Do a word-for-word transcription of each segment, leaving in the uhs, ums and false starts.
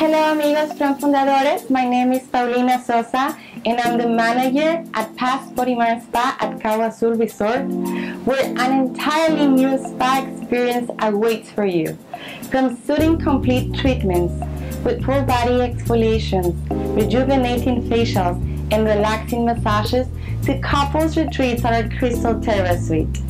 Hello, Amigos Transfundadores. My name is Paulina Sosa, and I'm the manager at Paz Mind and Body Spa at Cabo Azul Resort, where an entirely new spa experience awaits for you. From soothing complete treatments with full body exfoliations, rejuvenating facials, and relaxing massages to couples retreats at our Crystal Terra Suite.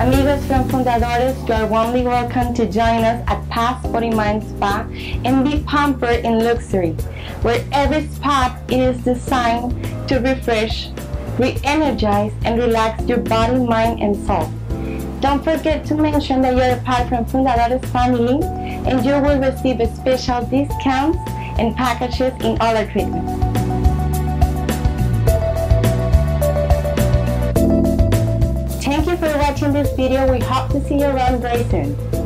Amigos Transfundadores, you are warmly welcome to join us at Paz Body Mind Spa and be pampered in luxury, where every spot is designed to refresh, re-energize, and relax your body, mind, and soul. Don't forget to mention that you are part from Fundadores family, and you will receive special discounts and packages in all our treatments. Thank you for watching this video. We hope to see you around very soon.